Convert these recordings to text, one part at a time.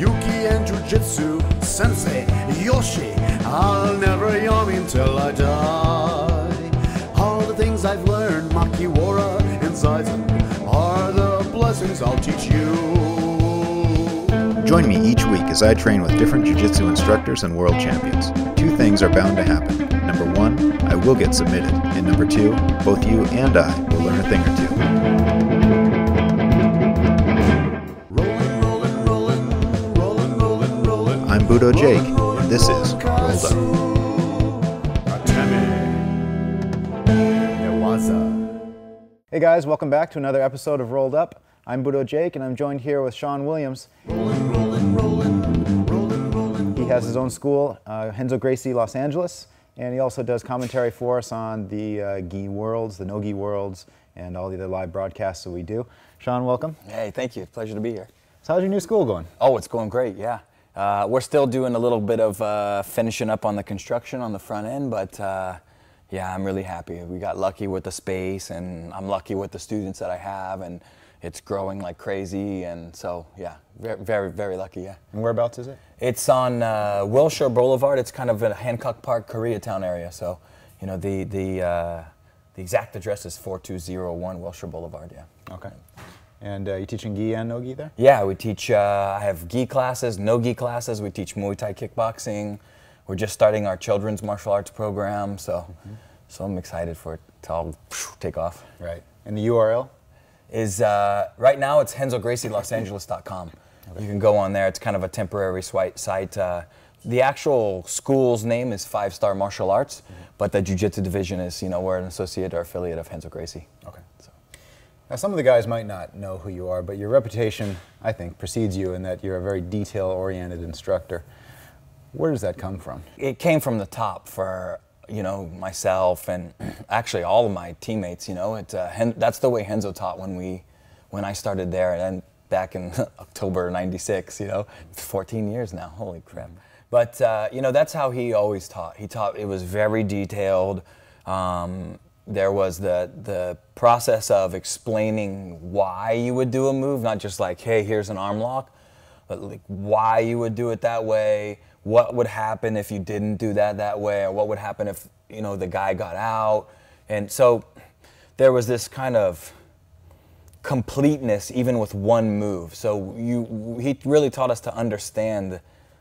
Yuki and Jiu-Jitsu, Sensei, Yoshi. I'll never yawn until I die. All the things I've learned, Makiwara and Sizen, are the blessings I'll teach you. Join me each week as I train with different Jiu-Jitsu instructors and world champions. Two things are bound to happen. Number one, I will get submitted. And number two, both you and I will learn a thing or two. I'm Budo Jake, and this is Rolled Up. Hey guys, welcome back to another episode of Rolled Up. I'm Budo Jake, and I'm joined here with Sean Williams. He has his own school, Henzel Gracie Los Angeles, and he also does commentary for us on the Gi Worlds, the No Gi Worlds, and all the other live broadcasts that we do. Sean, welcome. Hey, thank you. Pleasure to be here. So how's your new school going? Oh, it's going great, yeah. We're still doing a little bit of finishing up on the construction on the front end, but yeah, I'm really happy. We got lucky with the space, and I'm lucky with the students that I have, and it's growing like crazy, and so yeah, very, very lucky, yeah. And whereabouts is it? It's on Wilshire Boulevard. It's kind of in Hancock Park, Koreatown area, so you know, the exact address is 4201 Wilshire Boulevard, yeah. Okay. And you teaching Gi and No Gi there? Yeah, we teach, I have Gi classes, No Gi classes, we teach Muay Thai kickboxing. We're just starting our children's martial arts program, so so I'm excited for it to all take off. Right. And the URL? Is, right now it's henzelgracielosangeles.com. Okay. You can go on there, it's kind of a temporary site. The actual school's name is Five Star Martial Arts, but the Jiu-Jitsu division is, you know, we're an associate or affiliate of Henzel Gracie. Okay. So. Now, some of the guys might not know who you are, but your reputation, I think, precedes you in that you're a very detail-oriented instructor. Where does that come from? It came from the top for, you know, myself and actually all of my teammates, you know. It, that's the way Henzo taught when I started there, and then back in October '96, you know. It's 14 years now, holy crap. But, you know, that's how he always taught. He taught, it was very detailed. There was the process of explaining why you would do a move, not just like, hey, here's an arm lock, but like why you would do it that way, what would happen if you didn't do that way, or what would happen if, you know, the guy got out. And so there was this kind of completeness even with one move. So he really taught us to understand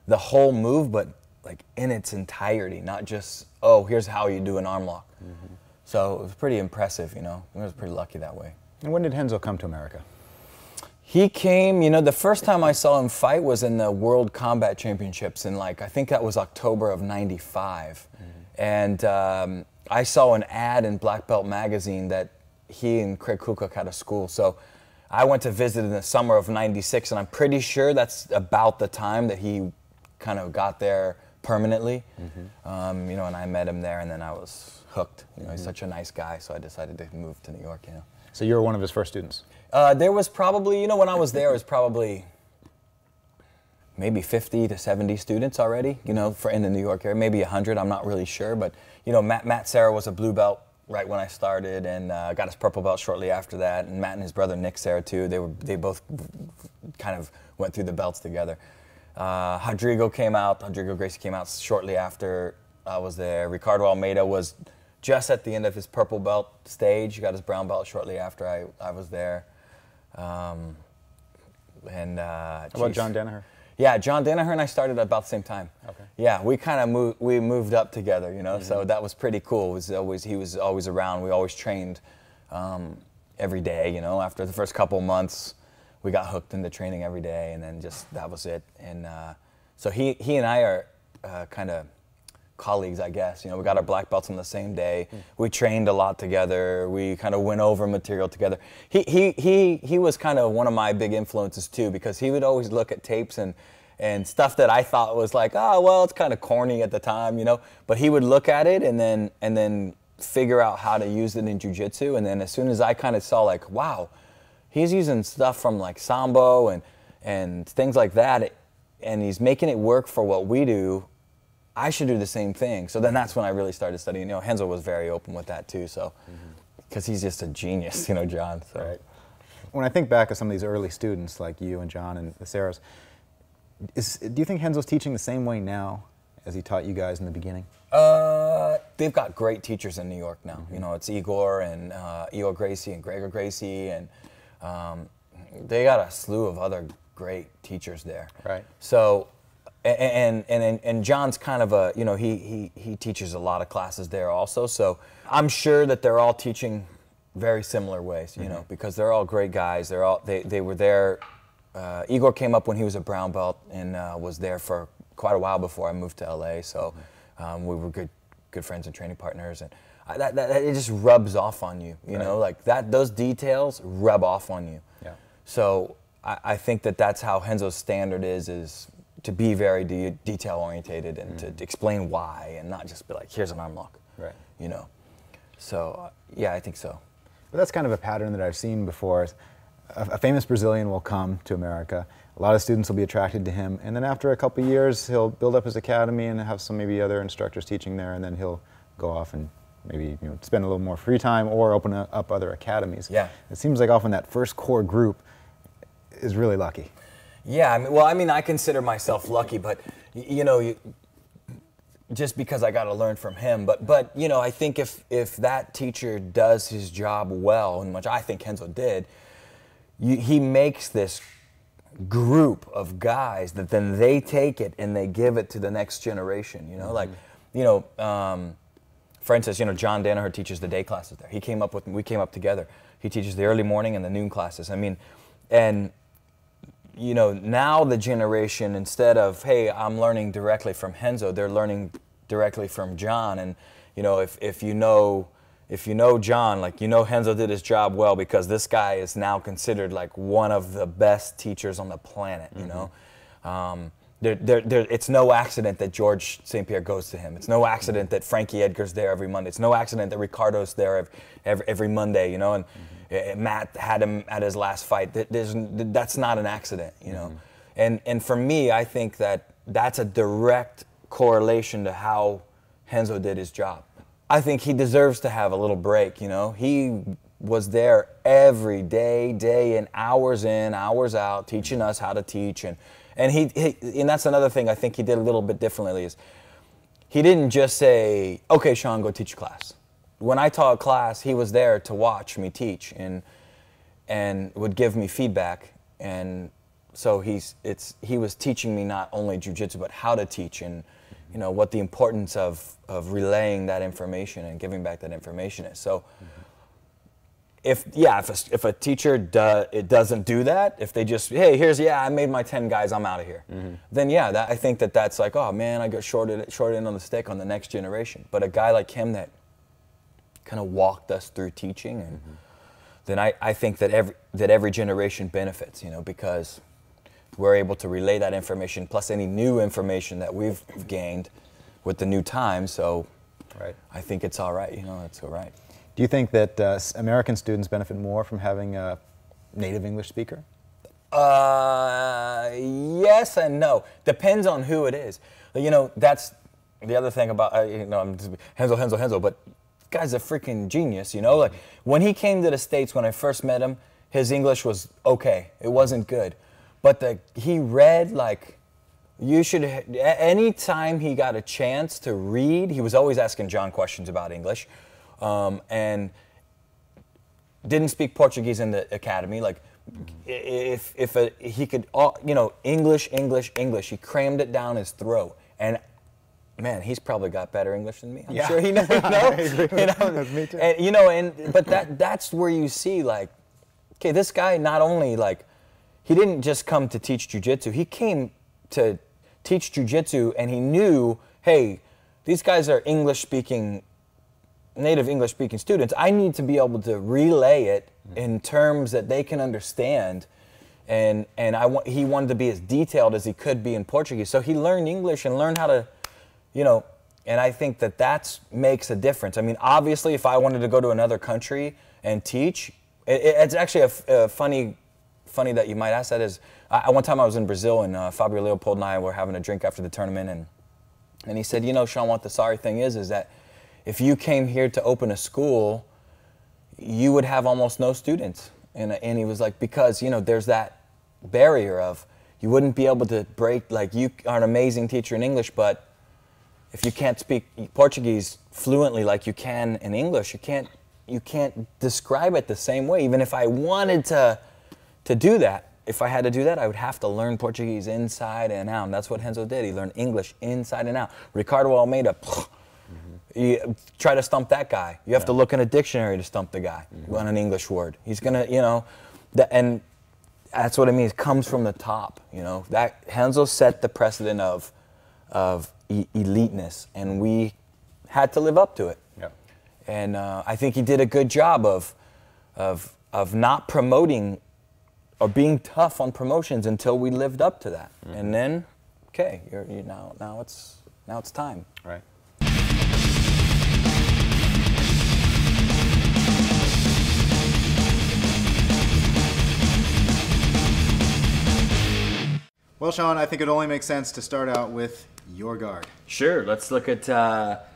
the whole move, but like in its entirety, not just, oh, here's how you do an arm lock. Mm-hmm. So it was pretty impressive, you know. I was pretty lucky that way. And when did Henzel come to America? He came, you know, the first time I saw him fight was in the World Combat Championships in, like, I think that was October of '95. Mm-hmm. And I saw an ad in Black Belt Magazine that he and Craig Kukuk had a school. So I went to visit in the summer of '96, and I'm pretty sure that's about the time that he kind of got there permanently. Mm-hmm. You know, and I met him there, and then I was hooked. You know, he's such a nice guy, so I decided to move to New York, you know. So you were one of his first students? There was probably, you know, when I was there, it was probably maybe 50 to 70 students already, you know, for in the New York area, maybe 100, I'm not really sure, but, you know, Matt Serra was a blue belt right when I started, and got his purple belt shortly after that, and Matt and his brother Nick Serra, too, they both kind of went through the belts together. Rodrigo Gracie came out shortly after I was there. Ricardo Almeida was just at the end of his purple belt stage. He got his brown belt shortly after I was there. How about John Danaher? Yeah, John Danaher and I started about the same time. Okay. Yeah, we kind of moved up together, you know. Mm-hmm. So that was pretty cool. He was always around. We always trained every day, you know. After the first couple months, we got hooked into training every day, and then just that was it. And so he and I are kind of colleagues, I guess. You know, we got our black belts on the same day. We trained a lot together. We kind of went over material together. He was kind of one of my big influences too, because he would always look at tapes and stuff that I thought was like, oh, well, it's kind of corny at the time, you know. But he would look at it and then figure out how to use it in jiu-jitsu. And then as soon as I kind of saw, like, wow, he's using stuff from like sambo and things like that, and he's making it work for what we do. I should do the same thing. So then that's when I really started studying. You know, Henzel was very open with that too, so, because he's just a genius, you know, John. So. Right. When I think back of some of these early students like you and John and the Serras, Do you think Henzel's teaching the same way now as he taught you guys in the beginning? They've got great teachers in New York now. You know, it's Igor and Eo Gracie and Gregor Gracie, and they got a slew of other great teachers there. Right. So, and John's kind of a, you know, he teaches a lot of classes there also. So I'm sure that they're all teaching very similar ways. You know, because they're all great guys. They're all they were there. Igor came up when he was a brown belt and was there for quite a while before I moved to LA. So we were good friends and training partners, and it just rubs off on you. You know, like that, those details rub off on you. Yeah. So I think that that's how Henzo's standard is to be very detail orientated and to explain why, and not just be like, here's an arm lock. Right. You know. So yeah, I think so. But that's kind of a pattern that I've seen before. A famous Brazilian will come to America. A lot of students will be attracted to him, and then after a couple of years, he'll build up his academy and have some maybe other instructors teaching there, and then he'll go off and maybe, you know, spend a little more free time or open up other academies. Yeah, it seems like often that first core group is really lucky. Yeah, I mean, well, I mean, I consider myself lucky, but you know, just because I got to learn from him, but you know, I think if that teacher does his job well, and which I think Henzel did. He makes this group of guys that then they take it and they give it to the next generation, you know? Like, you know, for instance, you know, John Danaher teaches the day classes there. He came up with, we came up together. He teaches the early morning and the noon classes. I mean, and, you know, now the generation, instead of, hey, I'm learning directly from Henzel, they're learning directly from John. And, you know, if you know John, like, you know, Henzel did his job well because this guy is now considered like one of the best teachers on the planet, you know? It's no accident that George St. Pierre goes to him. It's no accident that Frankie Edgar's there every Monday. It's no accident that Ricardo's there every Monday, you know? And Matt had him at his last fight. That's not an accident, you know? And for me, I think that that's a direct correlation to how Henzel did his job. I think he deserves to have a little break, you know? He was there every day in, hours out, teaching us how to teach. And he and that's another thing I think he did a little bit differently is he didn't just say, okay, Sean, go teach class. When I taught a class, he was there to watch me teach and would give me feedback. And so he was teaching me not only jiu-jitsu, but how to teach, and you know, what the importance of relaying that information and giving back that information is. So if a teacher doesn't do that, if they just, hey, here's, yeah, I made my 10 guys, I'm out of here. Then yeah, I think that's like, oh man, I got short end on the stick on the next generation. But a guy like him that kind of walked us through teaching, and then I think that every generation benefits, you know, because we're able to relay that information plus any new information that we've gained with the new time. So I think it's all right, you know, it's all right. Do you think that American students benefit more from having a native English speaker? Yes and no. Depends on who it is. You know, that's the other thing about, you know, I'm just, Henzel, but this guy's a freaking genius, you know? Like, when he came to the States, when I first met him, his English was okay. It wasn't good. But he read like, you should, any time he got a chance to read, he was always asking John questions about English, and didn't speak Portuguese in the academy. Like, he could, you know, English, he crammed it down his throat. And man, he's probably got better English than me. I'm sure he knows. That's me too. And, you know, but that's where you see like, okay, this guy not only like, he didn't just come to teach jiu-jitsu. He came to teach jiu-jitsu, and he knew, hey, these guys are English-speaking, native English-speaking students. I need to be able to relay it in terms that they can understand, and he wanted to be as detailed as he could be in Portuguese. So he learned English and learned how to, you know, and I think that makes a difference. I mean, obviously, if I wanted to go to another country and teach, it's actually a funny that you might ask that is, one time I was in Brazil, and Fabio Leopold and I were having a drink after the tournament, and he said, you know, Sean, what the sorry thing is that if you came here to open a school, you would have almost no students. And he was like, because, you know, there's that barrier of you wouldn't be able to break, like, you are an amazing teacher in English, but if you can't speak Portuguese fluently like you can in English, you can't describe it the same way. Even if I wanted to do that, if I had to do that, I would have to learn Portuguese inside and out. And that's what Henzel did. He learned English inside and out. Ricardo Almeida, you try to stump that guy. You have to look in a dictionary to stump the guy on an English word. He's gonna, you know, and that's what it means. It comes from the top, you know. That Henzel set the precedent of eliteness, and we had to live up to it. Yeah. And I think he did a good job of not promoting or being tough on promotions until we lived up to that. Mm-hmm. And then, okay, you're now it's time. Right. Well, Sean, I think it only makes sense to start out with your guard. Sure, let's look at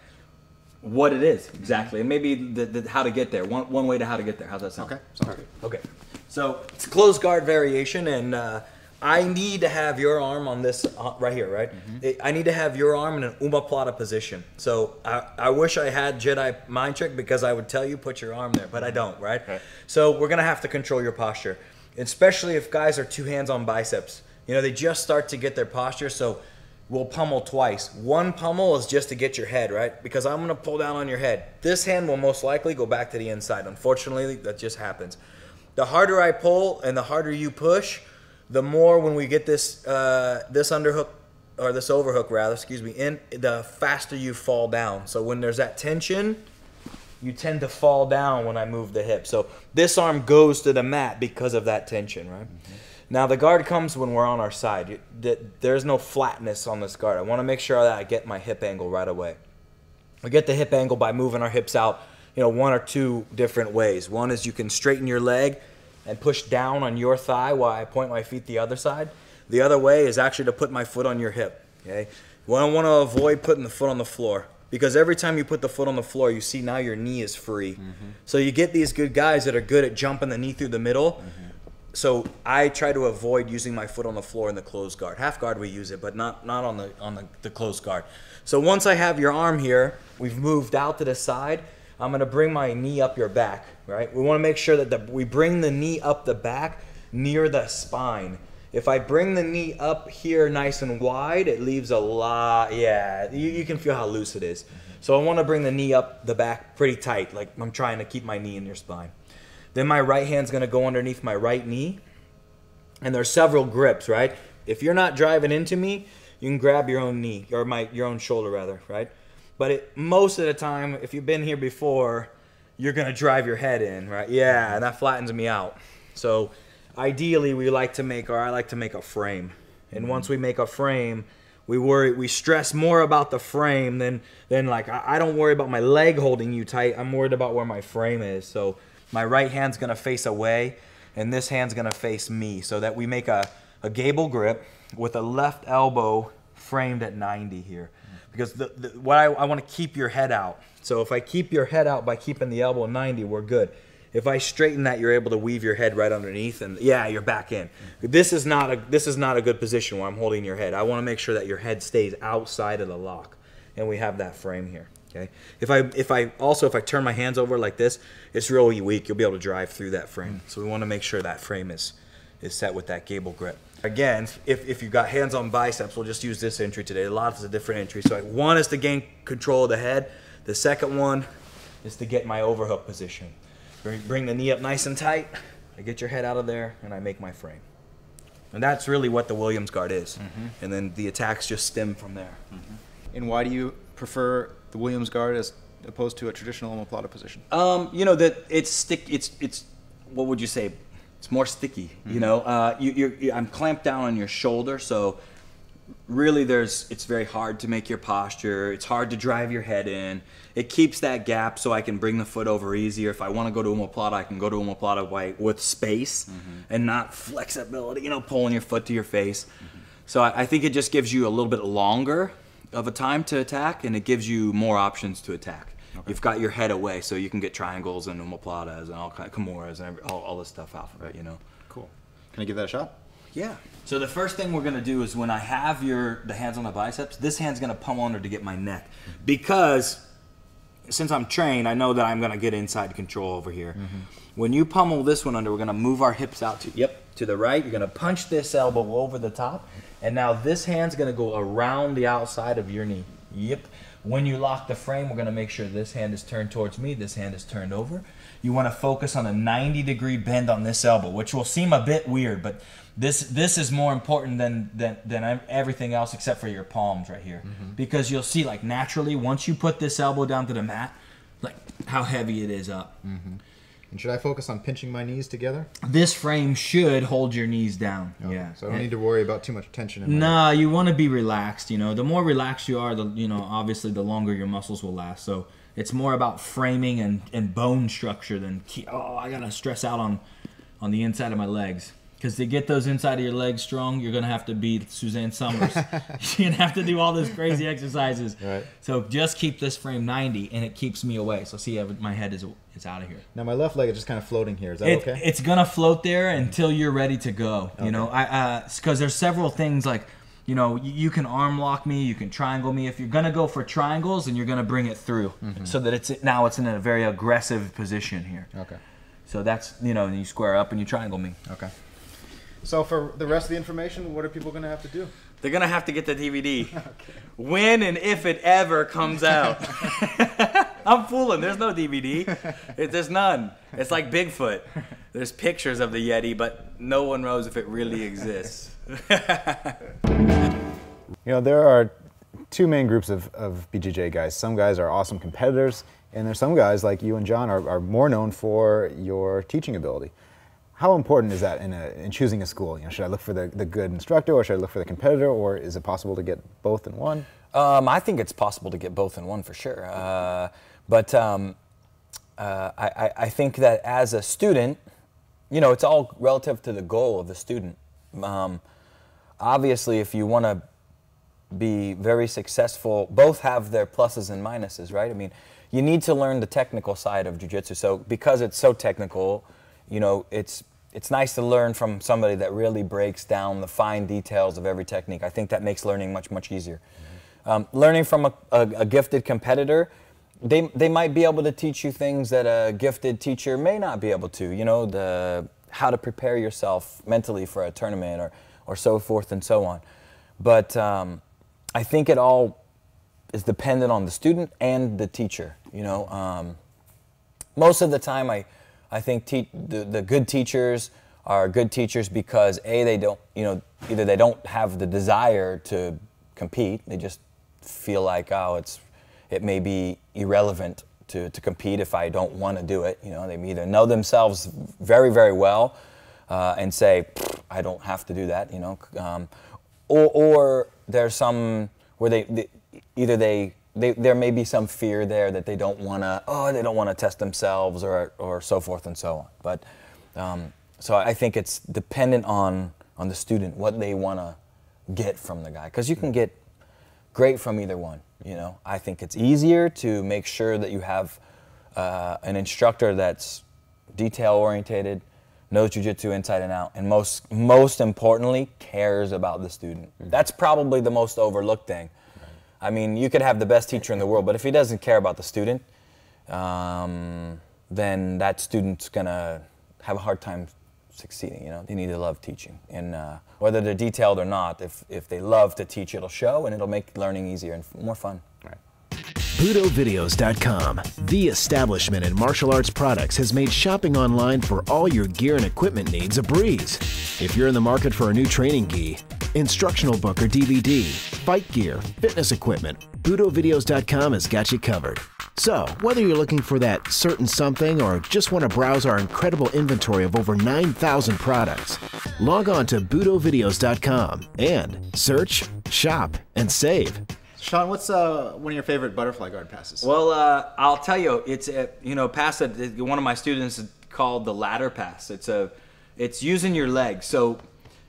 what it is exactly, and maybe the how to get there. One way to how to get there. How's that sound? Okay, sounds good. Okay, so it's a closed guard variation, and I need to have your arm on this right here, right? I need to have your arm in an omo plata position. So I wish I had Jedi mind trick because I would tell you put your arm there, but I don't, right? Right. So we're gonna have to control your posture, especially if guys are two hands on biceps. You know, they just start to get their posture, so we'll pummel twice. One pummel is just to get your head, right? Because I'm gonna pull down on your head. This hand will most likely go back to the inside. Unfortunately, that just happens. The harder I pull and the harder you push, the more when we get this this underhook, or this overhook rather, excuse me, in, the faster you fall down. So when there's that tension, you tend to fall down when I move the hip. So this arm goes to the mat because of that tension, right? Now the guard comes when we're on our side. There's no flatness on this guard. I want to make sure that I get my hip angle right away. We get the hip angle by moving our hips out, you know, one or two different ways. One is you can straighten your leg and push down on your thigh while I point my feet the other side. The other way is actually to put my foot on your hip. Okay? Well, I want to avoid putting the foot on the floor, because every time you put the foot on the floor, you see now your knee is free. So you get these good guys that are good at jumping the knee through the middle. So I try to avoid using my foot on the floor in the closed guard. Half guard we use it, but not on the closed guard. So once I have your arm here, we've moved out to the side. I'm gonna bring my knee up your back, right? We wanna make sure that we bring the knee up the back near the spine. If I bring the knee up here nice and wide, it leaves a lot, you can feel how loose it is. So I wanna bring the knee up the back pretty tight, like I'm trying to keep my knee in your spine. Then my right hand's gonna go underneath my right knee. And there's several grips, right? If you're not driving into me, you can grab your own knee, or your own shoulder rather, right? But most of the time, if you've been here before, you're gonna drive your head in, right? Yeah, and that flattens me out. So ideally, I like to make a frame. And once we make a frame, we stress more about the frame than like, I don't worry about my leg holding you tight, I'm worried about where my frame is. So my right hand's gonna face away, and this hand's gonna face me, so that we make a gable grip with a left elbow framed at 90 here. Because I wanna keep your head out. So if I keep your head out by keeping the elbow 90, we're good. If I straighten that, you're able to weave your head right underneath, and yeah, you're back in. This is not a good position where I'm holding your head. I wanna make sure that your head stays outside of the lock, and we have that frame here. Okay. If I turn my hands over like this, it's really weak. You'll be able to drive through that frame. So we want to make sure that frame is set with that gable grip. Again, if you've got hands on biceps, we'll just use this entry today. Lots of different entries. So one is to gain control of the head. The second one is to get my overhook position. Bring the knee up nice and tight. I get your head out of there, and I make my frame. And that's really what the Williams guard is. And then the attacks just stem from there. And why do you prefer the Williams guard as opposed to a traditional omo plata position? You know, that it's what would you say? It's more sticky. You know, I'm clamped down on your shoulder, so really it's very hard to make your posture. It's hard to drive your head in. It keeps that gap so I can bring the foot over easier. If I want to go to omo plata, I can go to omo plata with space and not flexibility, you know, pulling your foot to your face. So I think it just gives you a little bit longer of a time to attack, and it gives you more options to attack. You've got your head away, so you can get triangles and omo platas and all kind of kimuras and all this stuff out of it, you know? Cool. Can I give that a shot? Yeah. So the first thing we're going to do is when I have the hands on the biceps, this hand's going to pummel under to get my neck. Because since I'm trained, I know that I'm going to get inside control over here. Mm-hmm. When you pummel this one under, we're going to move our hips out to the right. You're going to punch this elbow over the top. And now this hand's going to go around the outside of your knee. Yep. When you lock the frame, we're going to make sure this hand is turned towards me, this hand is turned over. You want to focus on a 90-degree bend on this elbow, which will seem a bit weird, but this is more important than everything else except for your palms right here. Mm-hmm. Because you'll see, like, naturally, once you put this elbow down to the mat, like, how heavy it is up. Mm-hmm. And should I focus on pinching my knees together? This frame should hold your knees down. Okay. Yeah. So I don't need to worry about too much tension in my neck. You want to be relaxed, you know. The more relaxed you are, obviously the longer your muscles will last. So it's more about framing and bone structure than, I got to stress out on the inside of my legs. Because to get those inside of your legs strong, you're going to have to be Suzanne Summers. You're going to have to do all those crazy exercises. Right. So just keep this frame 90, and it keeps me away. So see, my head is out of here. Now my left leg is just kind of floating here. Is that okay? It's going to float there until you're ready to go. Okay. You know, because there's several things like, you know, you can arm lock me, you can triangle me. If you're going to go for triangles, and you're going to bring it through so that it's in a very aggressive position here. Okay. So that's, you know, and you square up and you triangle me. Okay. So for the rest of the information, what are people going to have to do? They're going to have to get the DVD. Okay. When and if it ever comes out. I'm fooling. There's no DVD. There's none. It's like Bigfoot. There's pictures of the Yeti, but no one knows if it really exists. You know, there are two main groups of BJJ guys. Some guys are awesome competitors, and there's some guys like you and John are more known for your teaching ability. How important is that in choosing a school? You know, should I look for the good instructor, or should I look for the competitor, or is it possible to get both in one? I think it's possible to get both in one for sure. I think that as a student, you know, it's all relative to the goal of the student. Obviously, if you want to be very successful, both have their pluses and minuses, right? I mean, you need to learn the technical side of jiu-jitsu. So because it's so technical, you know, it's nice to learn from somebody that really breaks down the fine details of every technique. I think that makes learning much, much easier. Mm-hmm. Learning from a gifted competitor, they might be able to teach you things that a gifted teacher may not be able to, you know, how to prepare yourself mentally for a tournament or so forth and so on. But I think it all is dependent on the student and the teacher, you know. Most of the time, I think the good teachers are good teachers because A, they don't, you know, either they don't have the desire to compete, they just feel like, oh, it may be irrelevant to compete if I don't want to do it. You know, they either know themselves very, very well and say, I don't have to do that, you know, or there's some where there may be some fear there that they don't want to, test themselves or so forth and so on. But, so I think it's dependent on the student, what they want to get from the guy. Because you can get great from either one, you know. I think it's easier to make sure that you have an instructor that's detail-oriented, knows jiu-jitsu inside and out, and most importantly, cares about the student. Mm-hmm. That's probably the most overlooked thing. I mean, you could have the best teacher in the world, but if he doesn't care about the student, then that student's gonna have a hard time succeeding, you know? They need to love teaching. And whether they're detailed or not, if they love to teach, it'll show, and it'll make learning easier and more fun. Right. BudoVideos.com, the establishment in martial arts products, has made shopping online for all your gear and equipment needs a breeze. If you're in the market for a new training gi, instructional book or DVD, fight gear, fitness equipment, BudoVideos.com has got you covered. So, whether you're looking for that certain something or just want to browse our incredible inventory of over 9,000 products, log on to BudoVideos.com and search, shop, and save. Sean, what's one of your favorite butterfly guard passes? Well, I'll tell you, it's a pass that one of my students called the ladder pass. It's using your legs. So,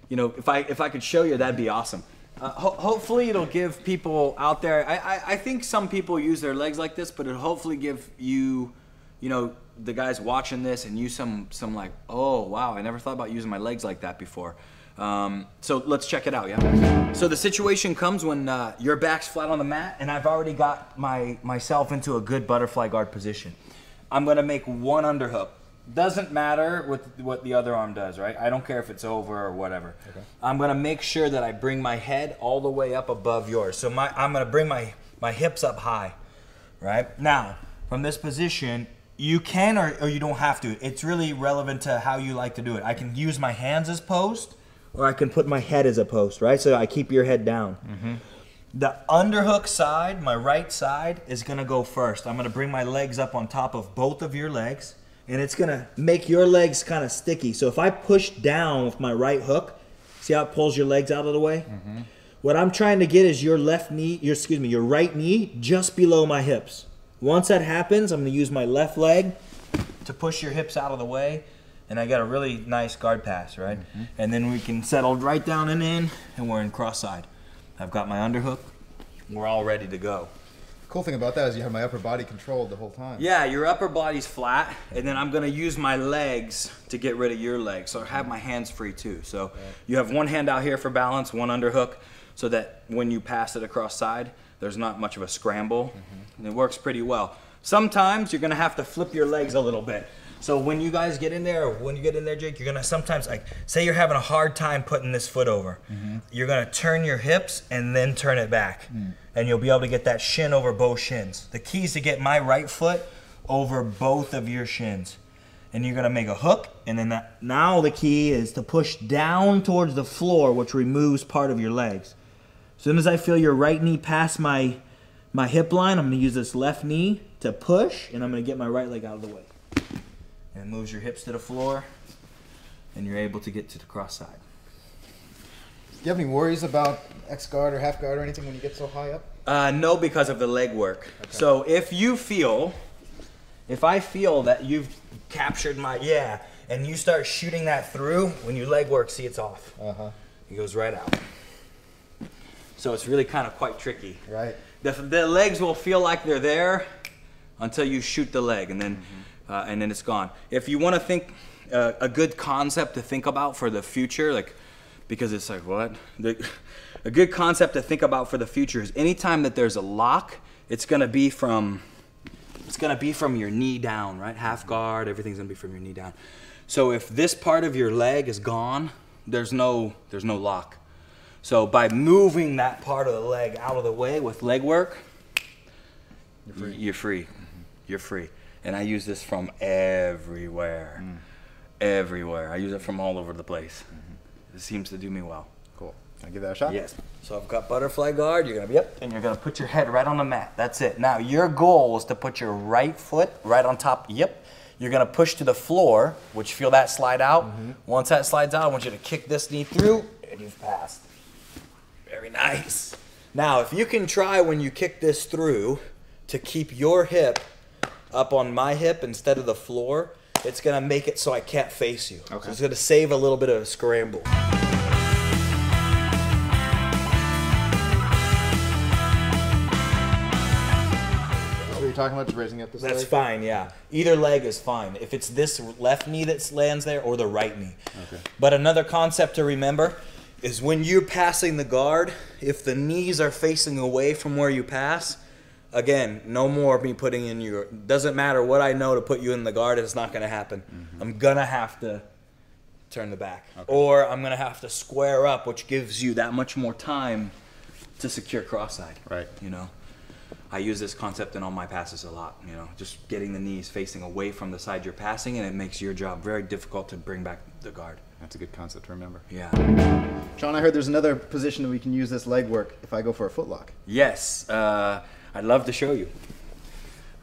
you know, if I could show you, that'd be awesome. Hopefully, it'll give people out there. I think some people use their legs like this, but it'll hopefully give you, you know, the guys watching this and you some like, oh wow, I never thought about using my legs like that before. So let's check it out, yeah? So the situation comes when your back's flat on the mat and I've already got myself into a good butterfly guard position. I'm gonna make one underhook. Doesn't matter what the other arm does, right? I don't care if it's over or whatever. Okay. I'm gonna make sure that I bring my head all the way up above yours. So I'm gonna bring my hips up high, right? Now, from this position, you can or you don't have to. It's really relevant to how you like to do it. I can use my hands as post, or I can put my head as a post, right? So I keep your head down. Mm-hmm. The underhook side, my right side, is gonna go first. I'm gonna bring my legs up on top of both of your legs, and it's gonna make your legs kind of sticky. So if I push down with my right hook, see how it pulls your legs out of the way? Mm-hmm. What I'm trying to get is your left knee, your right knee just below my hips. Once that happens, I'm gonna use my left leg to push your hips out of the way, and I got a really nice guard pass, right? Mm-hmm. And then we can settle right down and in, and we're in cross-side. I've got my underhook. We're all ready to go. Cool thing about that is you have my upper body controlled the whole time. Yeah, your upper body's flat, and then I'm gonna use my legs to get rid of your legs. So I have my hands free too. So you have one hand out here for balance, one underhook, so that when you pass it across side, there's not much of a scramble, and it works pretty well. Sometimes you're gonna have to flip your legs a little bit. So when you guys get in there, Jake, you're gonna sometimes, like, say you're having a hard time putting this foot over. You're gonna turn your hips and then turn it back. And you'll be able to get that shin over both shins. The key is to get my right foot over both of your shins. And you're gonna make a hook, and then now the key is to push down towards the floor, which removes part of your legs. As soon as I feel your right knee past my hip line, I'm gonna use this left knee to push, and I'm gonna get my right leg out of the way. And it moves your hips to the floor, and you're able to get to the cross side. Do you have any worries about X guard or half guard or anything when you get so high up? No, because of the leg work. Okay. So if I feel that you've captured my, and you start shooting that through, when you leg work, see, it's off. It goes right out. So it's really kind of quite tricky. Right. The legs will feel like they're there until you shoot the leg, and then and then it's gone. If you want to think a good concept to think about for the future, like. Because it's like, what? A good concept to think about for the future is anytime that there's a lock, it's gonna be from your knee down, right? Half guard, everything's gonna be from your knee down. So if this part of your leg is gone, there's no lock. So by moving that part of the leg out of the way with leg work, you're free. You're free. And I use this from everywhere. Everywhere. I use it from all over the place. It seems to do me well. Cool. Can I give that a shot? Yes. So I've got butterfly guard. You're gonna be up, and you're gonna put your head right on the mat. That's it. Now your goal is to put your right foot right on top. You're gonna push to the floor, which feel that slide out. Once that slides out, I want you to kick this knee through, and you've passed. Very nice. Now, if you can try when you kick this through to keep your hip up on my hip instead of the floor, it's gonna make it so I can't face you. Okay. So it's gonna save a little bit of a scramble. What were you talking about? Just raising up this leg? That's fine, yeah. Either leg is fine. If it's this left knee that lands there or the right knee. Okay. But another concept to remember is when you're passing the guard, if the knees are facing away from where you pass, again, no more of me putting in your, doesn't matter what I know to put you in the guard, it's not gonna happen. I'm gonna have to turn the back. Or I'm gonna have to square up, which gives you that much more time to secure cross-side. Right. You know, I use this concept in all my passes a lot, you know, just getting the knees facing away from the side you're passing, and it makes your job very difficult to bring back the guard. That's a good concept to remember. Yeah. Sean, I heard there's another position that we can use this leg work if I go for a footlock. Yes. I'd love to show you.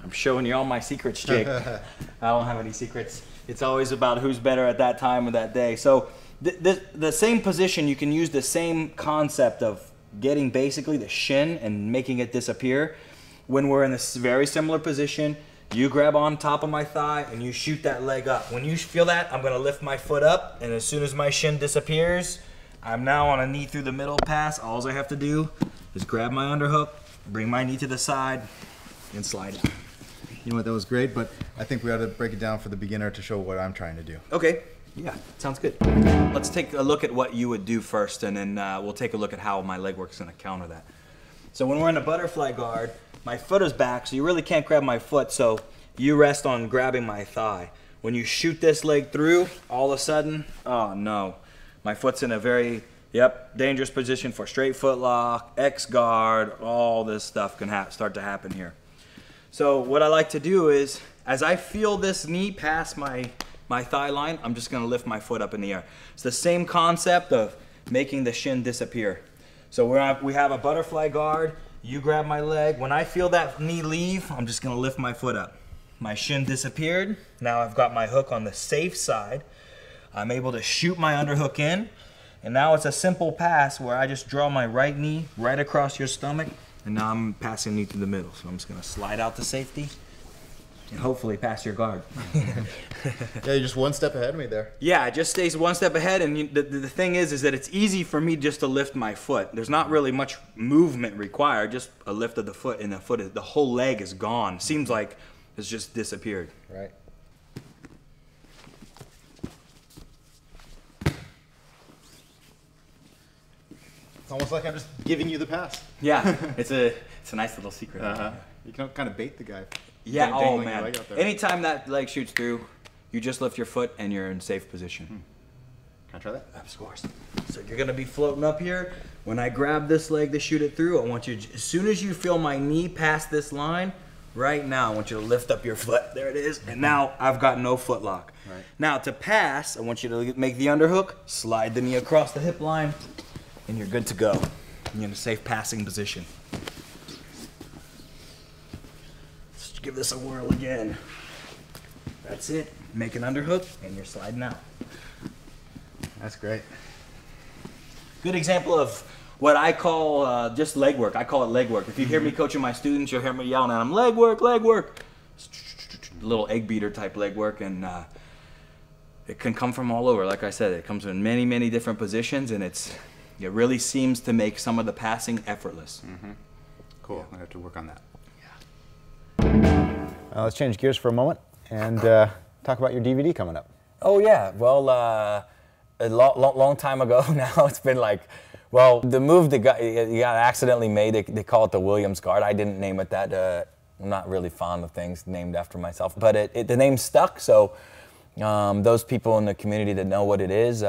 I'm showing you all my secrets, Jake. I don't have any secrets. It's always about who's better at that time or that day. So the same position, you can use the same concept of getting basically the shin and making it disappear. When we're in this very similar position, you grab on top of my thigh and you shoot that leg up. When you feel that, I'm gonna lift my foot up, and as soon as my shin disappears, I'm now on a knee through the middle pass. All I have to do is grab my underhook, bring my knee to the side, and slide out. You know what, that was great, but I think we ought to break it down for the beginner to show what I'm trying to do. Okay, Yeah, sounds good. Let's take a look at what you would do first, and then we'll take a look at how my leg work's gonna counter that. So when we're in a butterfly guard, my foot is back, so you really can't grab my foot, so you rest on grabbing my thigh. When you shoot this leg through, all of a sudden, oh no. My foot's in a very, dangerous position for straight foot lock, X guard, all this stuff can start to happen here. So what I like to do is, as I feel this knee past my thigh line, I'm just gonna lift my foot up in the air. It's the same concept of making the shin disappear. So we have a butterfly guard, you grab my leg. When I feel that knee leave, I'm just gonna lift my foot up. My shin disappeared, now I've got my hook on the safe side. I'm able to shoot my underhook in, and now it's a simple pass where I just draw my right knee right across your stomach, and now I'm passing knee through the middle. So I'm just gonna slide out to safety, and hopefully pass your guard. Yeah, you're just one step ahead of me there. Yeah, it just stays one step ahead, and the thing is that it's easy for me just to lift my foot. There's not really much movement required, just a lift of the foot, and the whole leg is gone. Seems like it's just disappeared. Right. It's almost like I'm just giving you the pass. Yeah, it's a nice little secret. Uh-huh. You can kind of bait the guy. Yeah, oh man. Anytime that leg shoots through, you just lift your foot and you're in safe position. Can I try that? Of course. So you're gonna be floating up here. When I grab this leg to shoot it through, I want you, as soon as you feel my knee past this line, right now I want you to lift up your foot. There it is. And now I've got no foot lock. Right. Now to pass, I want you to make the underhook, slide the knee across the hip line, and you're good to go. You're in a safe passing position. Let's give this a whirl again. That's it. Make an underhook, and you're sliding out. That's great. Good example of what I call just leg work. I call it leg work. If you hear me coaching my students, you'll hear me yelling at them, leg work, leg work. Little egg beater type leg work, and it can come from all over. Like I said, it comes in many, many different positions, and it really seems to make some of the passing effortless. Cool, yeah. I'm gonna have to work on that. Yeah. Let's change gears for a moment and talk about your DVD coming up. Oh yeah, well, a long time ago now, it's been like, well, the move that got accidentally made, they call it the Williams Guard. I didn't name it that. I'm not really fond of things named after myself, but the name stuck, so those people in the community that know what it is,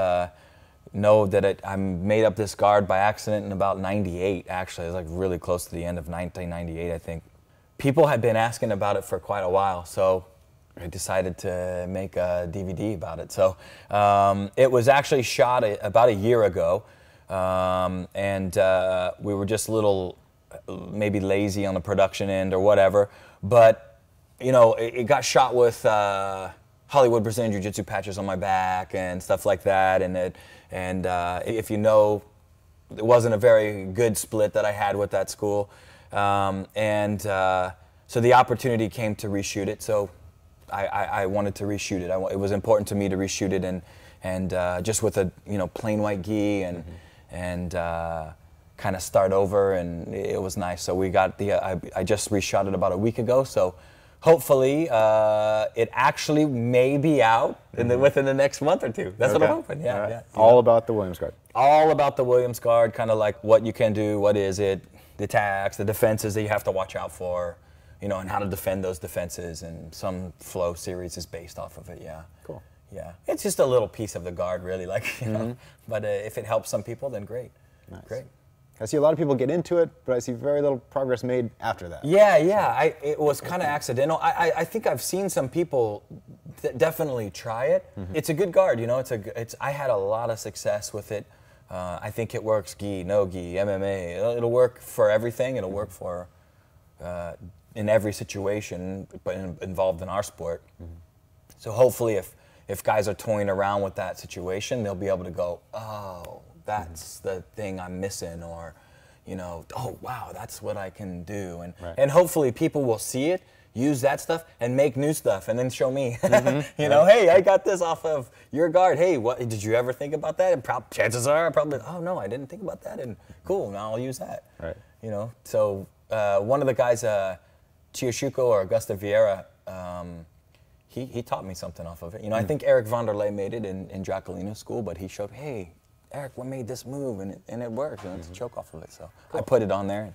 know that I made up this guard by accident in about 98, actually. It was like really close to the end of 1998, I think. People had been asking about it for quite a while, so I decided to make a DVD about it. So it was actually shot about a year ago, and we were just a little maybe lazy on the production end or whatever, but you know, it got shot with Hollywood Brazilian Jiu-Jitsu patches on my back and stuff like that, and if you know, it wasn't a very good split that I had with that school, so the opportunity came to reshoot it, so I wanted to reshoot it. It was important to me to reshoot it, and just with a plain white gi and kind of start over, and it was nice. So we got the I just reshot it about a week ago, so. Hopefully, it actually may be out in within the next month or two. That's what I'm hoping, yeah. All right. All about the Williams Guard. All about the Williams Guard, kind of like what you can do, what is it, the attacks, the defenses that you have to watch out for, and how to defend those defenses, and some flow series is based off of it, yeah. Cool. Yeah, it's just a little piece of the guard, really, like, you know, but if it helps some people, then great, nice. Great. I see a lot of people get into it, but I see very little progress made after that. Yeah, yeah, it was kind of accidental. I think I've seen some people definitely try it. It's a good guard, I had a lot of success with it. I think it works gi, no gi, MMA. It'll work for everything. It'll work for in every situation, but involved in our sport. So hopefully, if guys are toying around with that situation, they'll be able to go, oh. That's the thing I'm missing, or, oh wow, that's what I can do, and hopefully people will see it, use that stuff, and make new stuff, and then show me, hey, I got this off of your guard. Hey, what did you ever think about that? And chances are, probably, oh no, I didn't think about that, and cool, now I'll use that. Right. So one of the guys, Chiyoshuko or Augusta Vieira, he taught me something off of it. You know, I think Eric Vonderlei made it in Jacquelina's school, but he showed, hey, Eric, what made this move? And it worked. You know, it's a choke off of it. So cool. I put it on there, and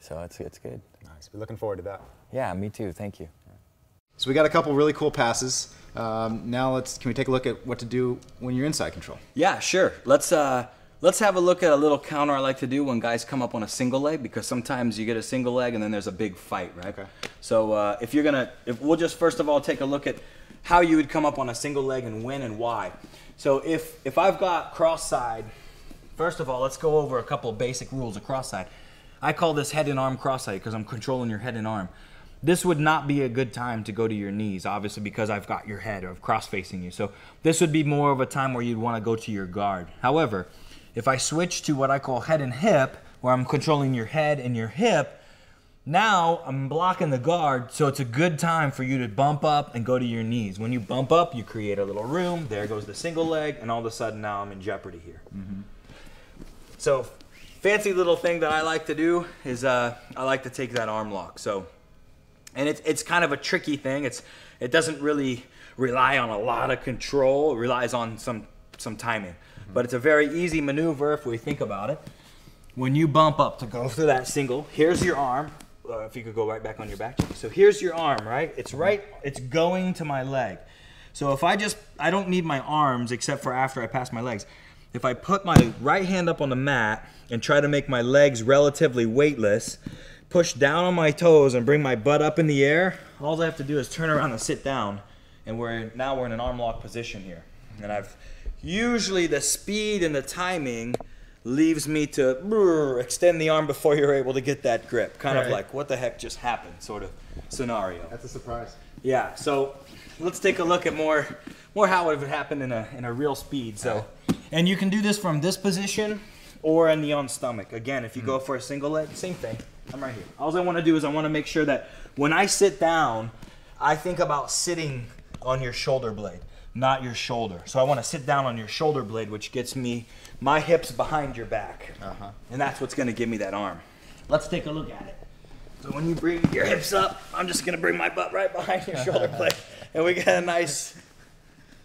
so it's good. Nice. We're looking forward to that. Yeah, me too. Thank you. So we got a couple really cool passes. Now can we take a look at what to do when you're inside control? Yeah, sure. Let's have a look at a little counter I like to do when guys come up on a single leg, because sometimes you get a single leg and then there's a big fight, right? Okay. So we'll just first of all take a look at how you would come up on a single leg and when and why. So if I've got cross side, first of all, let's go over a couple of basic rules of cross side. I call this head and arm cross side because I'm controlling your head and arm. This would not be a good time to go to your knees, obviously, because I've got your head or I'm cross-facing you. So this would be more of a time where you'd want to go to your guard. However, if I switch to what I call head and hip, where I'm controlling your head and your hip, now I'm blocking the guard, so it's a good time for you to bump up and go to your knees. When you bump up, you create a little room. There goes the single leg, and all of a sudden now I'm in jeopardy here. So fancy little thing that I like to do is I like to take that arm lock. So. And it's kind of a tricky thing. It doesn't really rely on a lot of control. It relies on some timing. But it's a very easy maneuver if we think about it. When you bump up to go through that single, here's your arm. If you could go right back on your back. So here's your arm, right? It's going to my leg. So if I don't need my arms except for after I pass my legs. If I put my right hand up on the mat and try to make my legs relatively weightless, push down on my toes and bring my butt up in the air, all I have to do is turn around and sit down, and now we're in an arm lock position here. And usually the speed and the timing leaves me to extend the arm before you're able to get that grip. Kind of like, what the heck just happened sort of scenario. That's a surprise. Yeah, so let's take a look at more how it would happen in a real speed. So, and you can do this from this position or in the on stomach. Again, if you go for a single leg, same thing. I'm right here. All I want to do is I want to make sure that when I sit down, I think about sitting on your shoulder blade, not your shoulder. So I want to sit down on your shoulder blade, which gets me my hips behind your back. And that's what's going to give me that arm. Let's take a look at it. So when you bring your hips up, I'm just going to bring my butt right behind your shoulder blade. And we get a nice,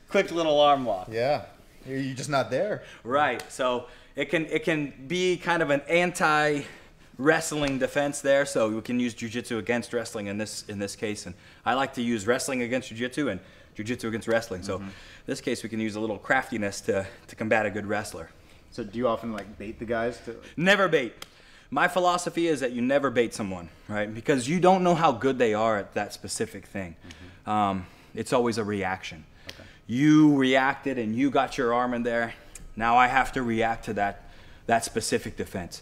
quick little arm lock. Yeah. You're just not there. Right. So it can be kind of an anti-wrestling defense there, so we can use jiu-jitsu against wrestling in this case, and I like to use wrestling against jiu-jitsu and jiu-jitsu against wrestling. So in this case we can use a little craftiness to combat a good wrestler. So do you often like bait the guys to? Never bait. My philosophy is that you never bait someone, right? Because you don't know how good they are at that specific thing. It's always a reaction. You reacted and you got your arm in there. Now I have to react to that specific defense.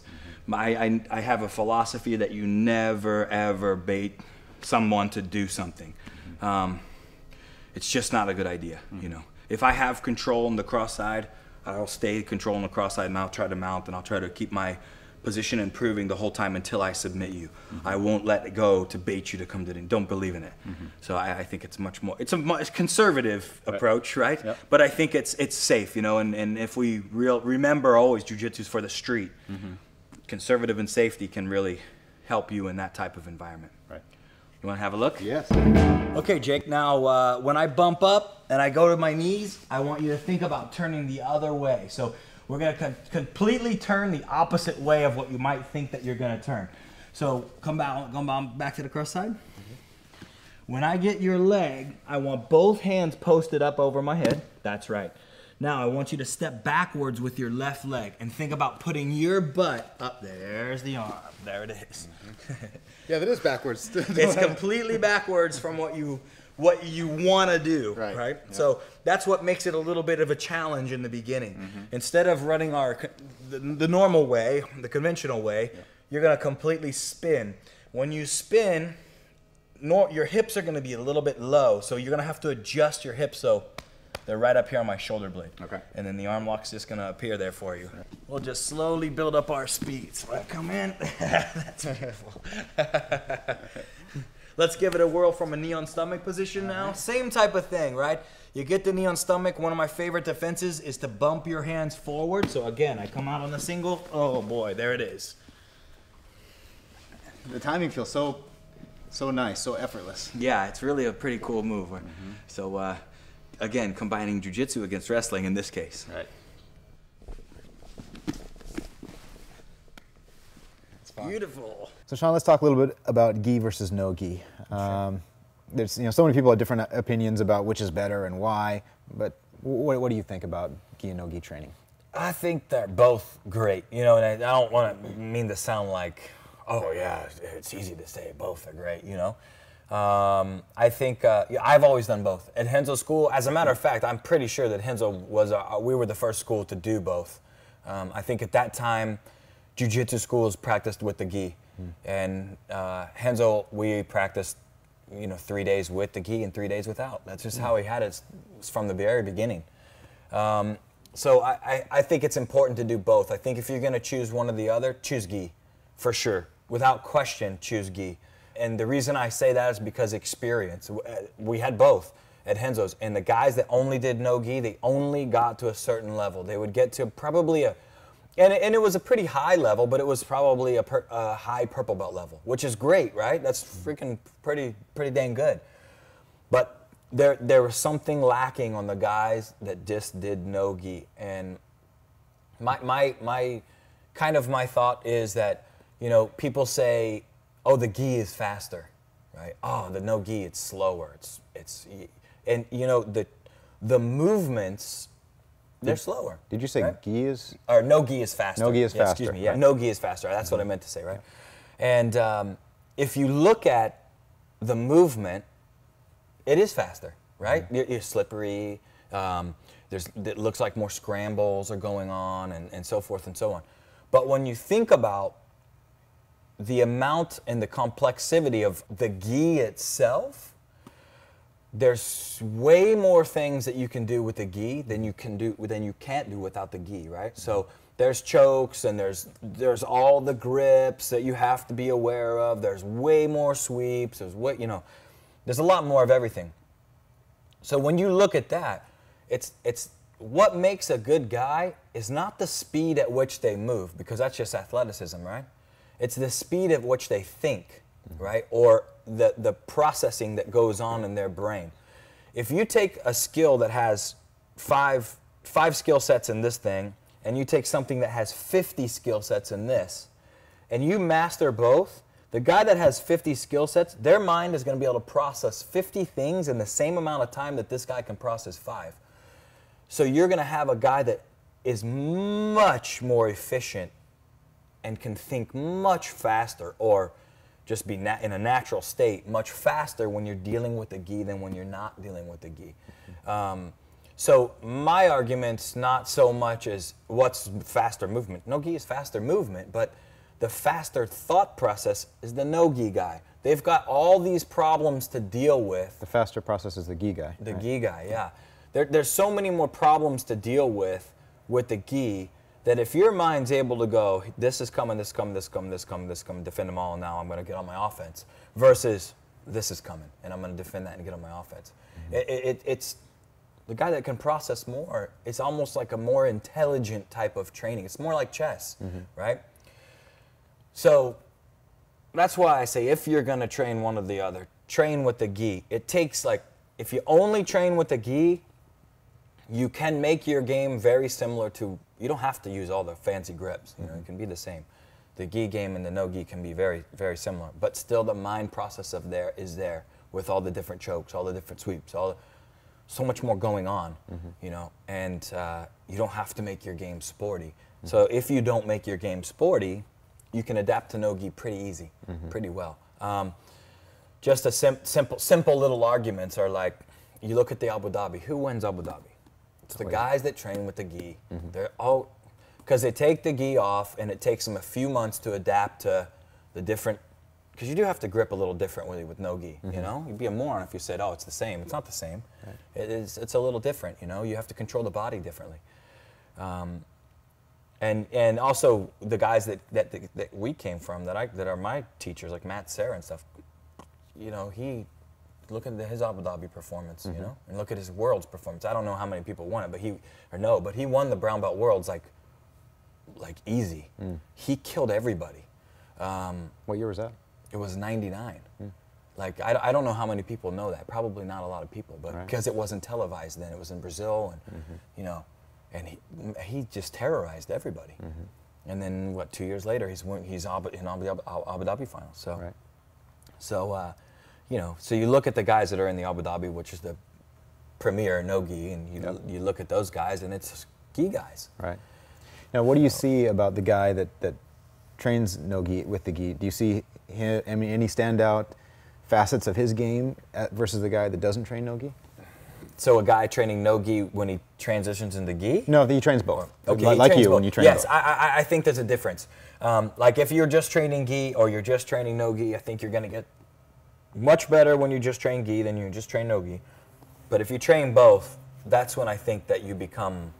I have a philosophy that you never, ever bait someone to do something. It's just not a good idea, you know. If I have control on the cross side, I'll stay control on the cross side and I'll try to mount and I'll try to keep my position improving the whole time until I submit you. I won't let it go to bait you to come to the ring. Don't believe in it. So I think it's much more, it's a conservative approach, right? But I think it's safe, you know, and if we remember always jiu-jitsu's for the street. Conservative and safety can really help you in that type of environment. Right. You want to have a look? Yes. Okay, Jake. Now, when I bump up and I go to my knees, I want you to think about turning the other way. So we're going to completely turn the opposite way of what you might think that you're going to turn. So come back to the cross side. When I get your leg, I want both hands posted up over my head. That's right. Now I want you to step backwards with your left leg and think about putting your butt up. There's the arm. There it is. Yeah, that is backwards. It's completely backwards from what you want to do, right? Yeah. So that's what makes it a little bit of a challenge in the beginning. Instead of running the normal way, the conventional way, you're going to completely spin. When you spin, your hips are going to be a little bit low, so you're going to have to adjust your hips so they're right up here on my shoulder blade. Okay. And then the arm lock's just gonna appear there for you. We'll just slowly build up our speed. So I come in. That's beautiful. Let's give it a whirl from a knee on stomach position now. Same type of thing, right? You get the knee on stomach. One of my favorite defenses is to bump your hands forward. So again, I come out on the single. Oh boy, there it is. The timing feels so So nice, so effortless. Yeah, it's really a pretty cool move. Mm-hmm. So again, combining jiu-jitsu against wrestling in this case. Right. Beautiful. So Sean, let's talk a little bit about gi versus no gi. There's so many people have different opinions about which is better and why, but what do you think about gi and no gi training? I think they're both great, and I don't want to mean to sound like, oh yeah, it's easy to say both are great, I think I've always done both. At Henzel School, as a matter of fact, I'm pretty sure that Henzel was, we were the first school to do both. I think at that time, jiu-jitsu schools practiced with the gi, and Henzel, we practiced, 3 days with the gi and 3 days without. That's just how we had it from the very beginning. So I think it's important to do both. I think if you're going to choose one or the other, choose gi, for sure. Without question, choose gi. And the reason I say that is because experience. We had both at Henzo's, and the guys that only did no gi, they only got to a certain level. They would get to probably a, and it was a pretty high level, but it was probably a high purple belt level, which is great, right? That's freaking pretty dang good. But there was something lacking on the guys that just did no gi. And my thought is that, people say, oh, the gi is faster, right? Oh, the no gi, it's slower. It's and the movements, they're slower. Did you say right? Gi is? Or no gi is faster. No gi is faster. Excuse me, yeah, right. No gi is faster. That's what I meant to say, right? And if you look at the movement, it is faster, right? You're slippery. It looks like more scrambles are going on and so forth and so on. But when you think about the amount and the complexity of the gi itself, there's way more things that you can do with the gi than you can't do without the gi, right? So there's chokes and there's all the grips that you have to be aware of. There's way more sweeps. There's what there's a lot more of everything. So when you look at that, it's what makes a good guy is not the speed at which they move, because that's just athleticism, right? It's the speed at which they think, right? Or the processing that goes on in their brain. If you take a skill that has five skill sets in this thing, and you take something that has 50 skill sets in this, and you master both, the guy that has 50 skill sets, their mind is going to be able to process 50 things in the same amount of time that this guy can process 5. So you're going to have a guy that is much more efficient and can think much faster, or just be in a natural state much faster when you're dealing with the gi than when you're not dealing with the gi. So my argument's not so much as what's faster movement. No gi is faster movement, but the faster thought process is the no gi guy. They've got all these problems to deal with. The faster process is the gi guy. The gi guy, yeah. There's so many more problems to deal with the gi, that if your mind's able to go, this is coming, this coming, this coming, this coming, this coming, defend them all, now I'm going to get on my offense, versus this is coming, and I'm going to defend that and get on my offense. It's the guy that can process more. It's almost like a more intelligent type of training. It's more like chess, right? So that's why I say if you're going to train one or the other, train with the gi. It takes like, if you only train with the gi, you can make your game very similar to, you don't have to use all the fancy grips, it can be the same. The gi game and the no gi can be very, very similar, but still the mind process of there is there with all the different chokes, all the different sweeps, so much more going on, and you don't have to make your game sporty. So if you don't make your game sporty, you can adapt to no gi pretty easy, pretty well. Just a simple little arguments are like, you look at the Abu Dhabi, who wins Abu Dhabi? The guys that train with the gi, they're all, because they take the gi off and it takes them a few months to adapt to the different, because you do have to grip a little differently with no gi, You'd be a moron if you said, oh, it's the same. It's not the same. Right. It's a little different, You have to control the body differently. And also the guys that we came from, that are my teachers, like Matt Serra and stuff, he, look at his Abu Dhabi performance, and look at his Worlds performance. I don't know how many people won it, but he won the brown belt Worlds like easy. He killed everybody. What year was that? It was '99. Like, I don't know how many people know that. Probably not a lot of people, but right. because it wasn't televised then. It was in Brazil, and you know, and he just terrorized everybody. And then what? 2 years later, he's in Abu Dhabi finals. So, right. so you know, so you look at the guys that are in the Abu Dhabi, which is the premier no gi, and you you look at those guys, and it's gi guys. Right. Now, what do you see about the guy that trains no gi with the gi? Do you see him, I mean, any standout facets of his game versus the guy that doesn't train no gi? So a guy training no gi when he transitions into gi? No, he trains both. Okay, like you both. When you train both. Yes, I think there's a difference. Like if you're just training gi or you're just training no gi, I think you're going to get much better when you just train gi than you just train no gi. But if you train both, that's when I think that you become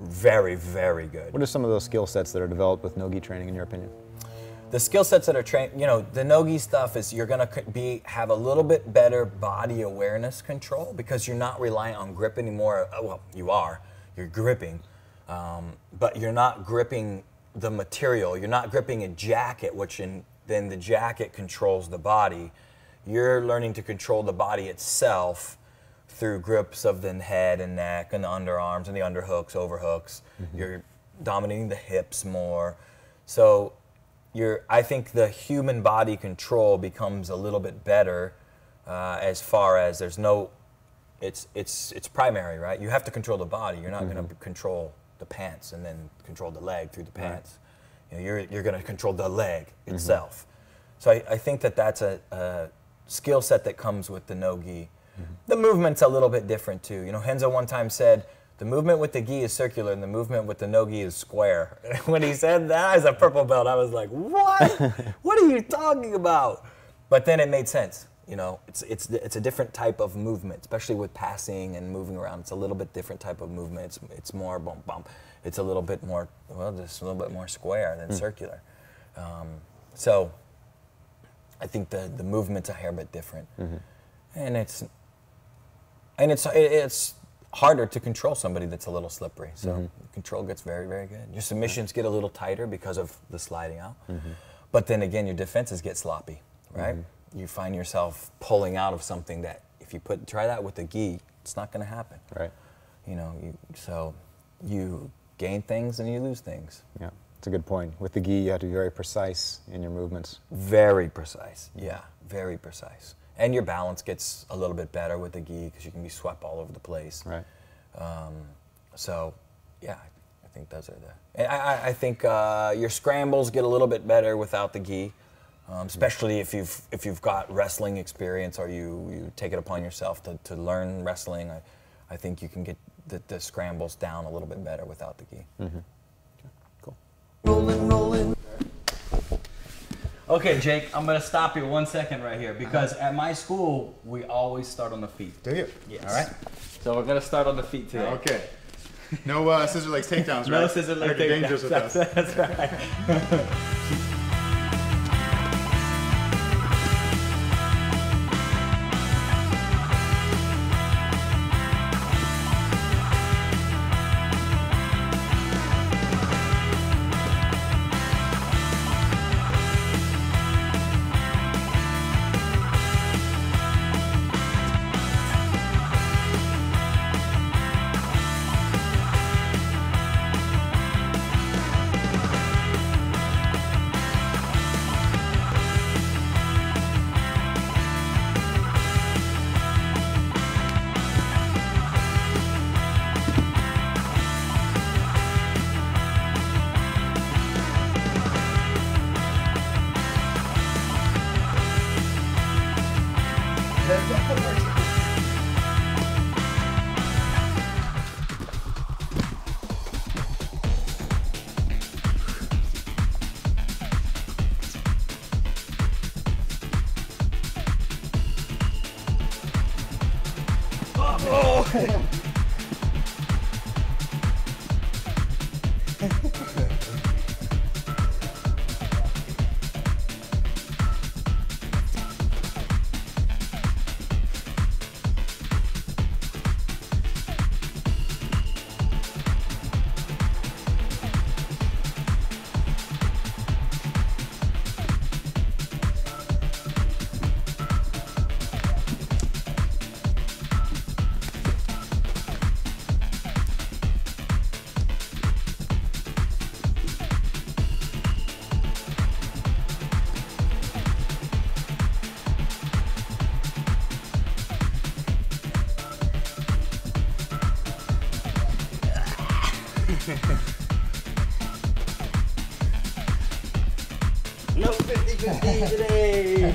very, very good. What are some of those skill sets that are developed with no gi training, in your opinion? The skill sets that are trained, you know, the no-gi stuff is you're gonna have a little bit better body awareness control because you're not relying on grip anymore. Well, you are, you're gripping, but you're not gripping the material. You're not gripping a jacket, which then the jacket controls the body. You're learning to control the body itself through grips of the head and neck and the underarms and the underhooks, overhooks. You're dominating the hips more. So. I think the human body control becomes a little bit better as far as there's no, it's primary, right? You have to control the body. You're not going to control the pants and then control the leg through the pants. Right. You know, you're going to control the leg itself. So I think that that's a skill set that comes with the no-gi. The movement's a little bit different too. You know, Henzel one time said, the movement with the gi is circular, and the movement with the no-gi is square. When he said that as a purple belt, I was like, what? What are you talking about? But then it made sense. You know, it's a different type of movement, especially with passing and moving around. It's a little bit different type of movement. It's more bump, bump. It's a little bit more, well, just a little bit more square than circular. So I think the movement's a hair bit different. And it's harder to control somebody that's a little slippery. So control gets very, very good. Your submissions get a little tighter because of the sliding out. But then again, your defenses get sloppy, right? You find yourself pulling out of something that if you try that with a gi, it's not gonna happen. Right. You know, so you gain things and you lose things. Yeah, it's a good point. With the gi, you have to be very precise in your movements. Very precise, yeah, very precise. And your balance gets a little bit better with the gi because you can be swept all over the place. Right. So, yeah, I think those are the. And I think your scrambles get a little bit better without the gi, especially if you've got wrestling experience or you take it upon yourself to learn wrestling. I think you can get the scrambles down a little bit better without the gi. Cool. Rolling, rolling. Okay, Jake, I'm going to stop you 1 second right here because at my school, we always start on the feet. Do you? Yes. All right. So we're going to start on the feet today. Okay. No scissor legs takedowns, right? No scissor legs takedowns. Dangerous with us. That's right. No 50-50 today.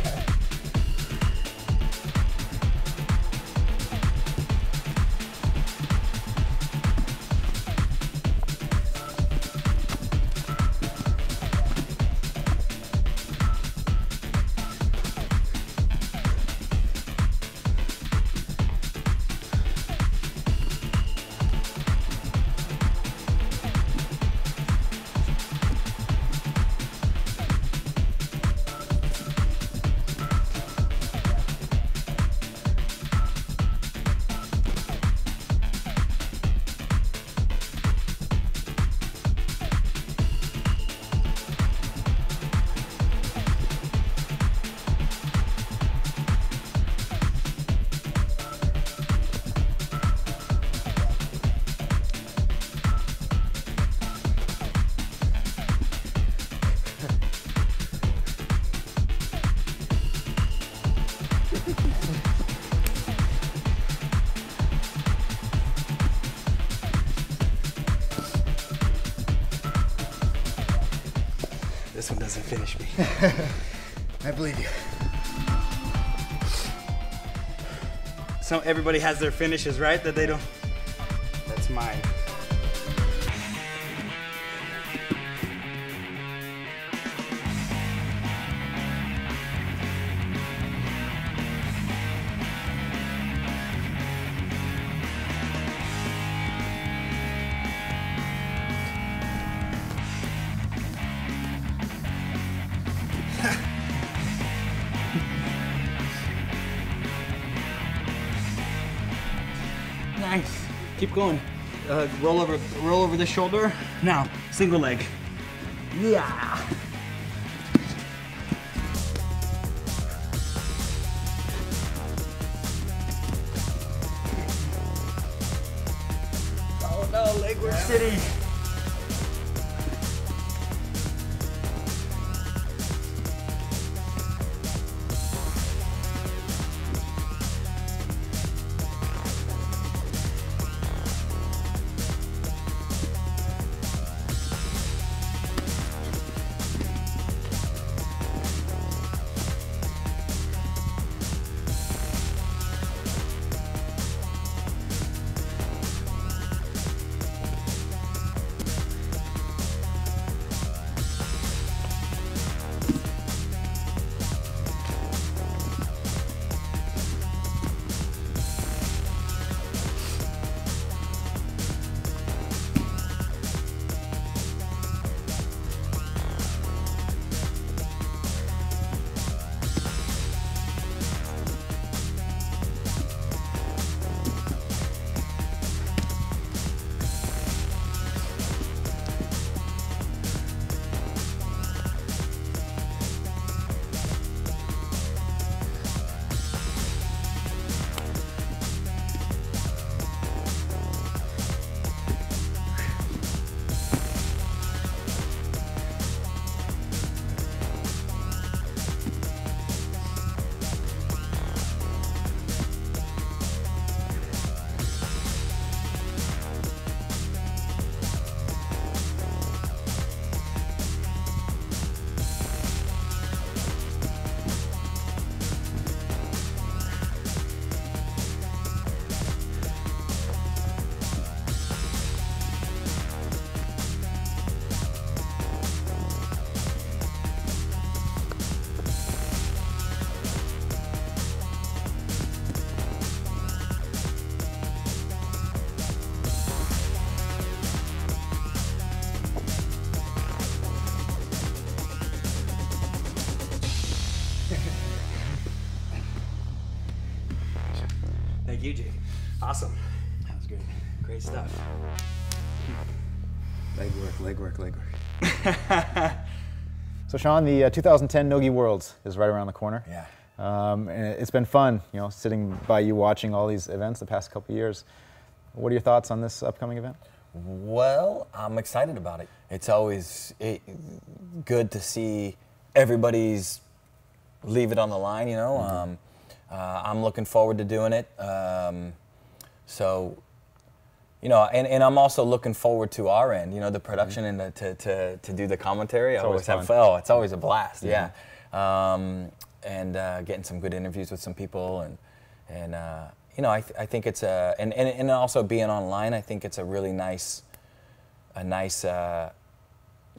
This one doesn't finish me. I believe you. So everybody has their finishes, right? That they don't. That's mine. Nice. Keep going. Roll over the shoulder. Now, single leg. Yeah. Oh no, legwork city. Thank you, Jake. Awesome. That was great. Great stuff. Leg work. So, Sean, the 2010 No Gi Worlds is right around the corner. Yeah. And it's been fun, you know, sitting by you watching all these events the past couple of years. What are your thoughts on this upcoming event? Well, I'm excited about it. It's always good to see everybody's leave it on the line, you know. Mm-hmm. I'm looking forward to doing it. So you know, and I'm also looking forward to our end, you know, the production and the, to do the commentary. It's always fun. It's always a blast, yeah. And getting some good interviews with some people, and you know, I think it's a, and also being online, I think it's a really nice,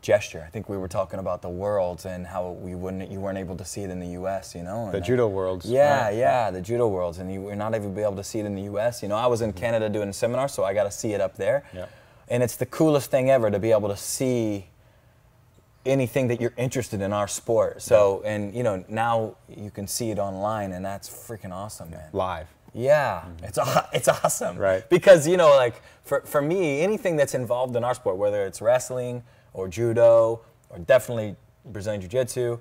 gesture. I think we were talking about the worlds and how we wouldn't, you weren't able to see it in the U.S. You know, the judo worlds. Yeah, right. Yeah, the judo worlds, and you were not even able to see it in the U.S. You know, I was in Canada doing a seminar, so I got to see it up there. Yeah. And it's the coolest thing ever to be able to see anything that you're interested in our sport. So, and you know, now you can see it online, and that's freaking awesome, man. Live. Yeah, it's awesome. Right. Because you know, like for me, anything that's involved in our sport, whether it's wrestling or judo, or definitely Brazilian Jiu-Jitsu,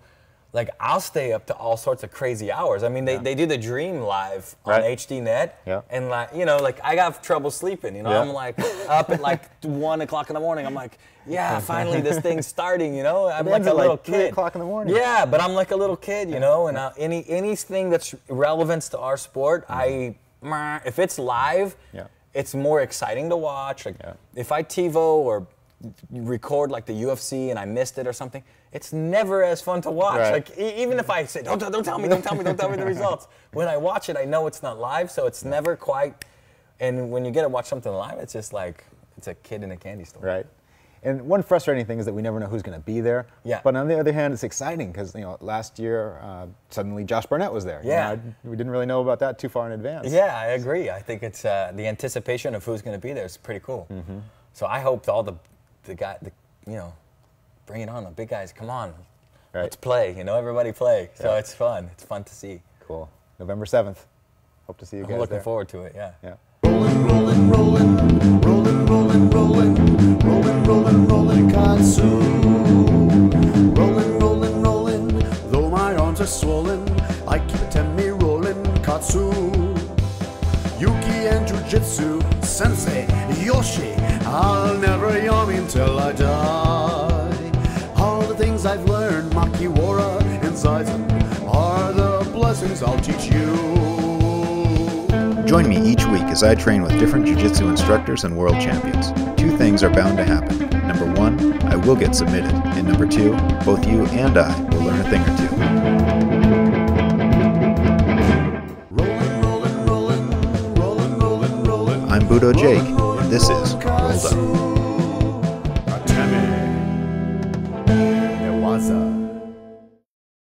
like I'll stay up to all sorts of crazy hours. I mean, they do the Dream Live on HDNet, and like, you know, like I got trouble sleeping, you know, I'm like up at like 1 o'clock in the morning, I'm like, yeah, finally this thing's starting, you know, I'm like a little kid. 3 o'clock in the morning. Yeah, but I'm like a little kid, you know, and anything that's relevance to our sport, if it's live, it's more exciting to watch. Like if I TiVo or record like the UFC and I missed it or something, it's never as fun to watch. Like even if I say, don't tell me, don't tell me, don't tell me the results. When I watch it, I know it's not live, so it's never quite, and when you get to watch something live, it's just like, it's a kid in a candy store. Right. And one frustrating thing is that we never know who's going to be there. Yeah. But on the other hand, it's exciting because, you know, last year suddenly Josh Barnett was there. Yeah. You know, we didn't really know about that too far in advance. Yeah, I agree. I think it's the anticipation of who's going to be there is pretty cool. So I hope all the guy, you know, bring it on, the big guys, come on, let's play, you know, everybody play. So it's fun to see. Cool. November 7th, hope to see you guys there. I'm looking forward to it, yeah. Rolling, rolling, rolling, rolling, rolling, rolling, rolling, rolling, rolling, consume. Rolling, rolling, rolling, though my arms are swollen, I keep it at me rolling, katsu. Yuki and Jiu-Jitsu, Sensei, Yoshi, I'll never yawn until I die. All the things I've learned, Makiwara and Sizen, are the blessings I'll teach you. Join me each week as I train with different Jiu-Jitsu instructors and world champions. Two things are bound to happen. Number one, I will get submitted. And number two, both you and I will learn a thing or two. I'm Budo Jake, and this is Rolled Up.